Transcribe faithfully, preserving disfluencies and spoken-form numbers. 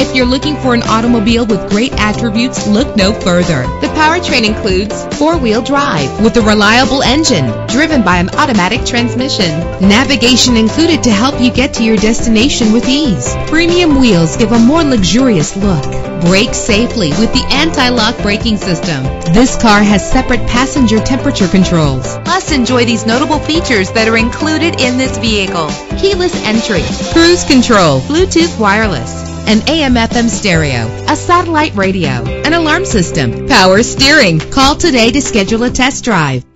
If you're looking for an automobile with great attributes, look no further. The powertrain includes four-wheel drive with a reliable engine driven by an automatic transmission. Navigation included to help you get to your destination with ease. Premium wheels give a more luxurious look. Brake safely with the anti-lock braking system. This car has separate passenger temperature controls. Plus, enjoy these notable features that are included in this vehicle: keyless entry, cruise control, Bluetooth wireless, an A M F M stereo, a satellite radio, an alarm system, power steering. Call today to schedule a test drive.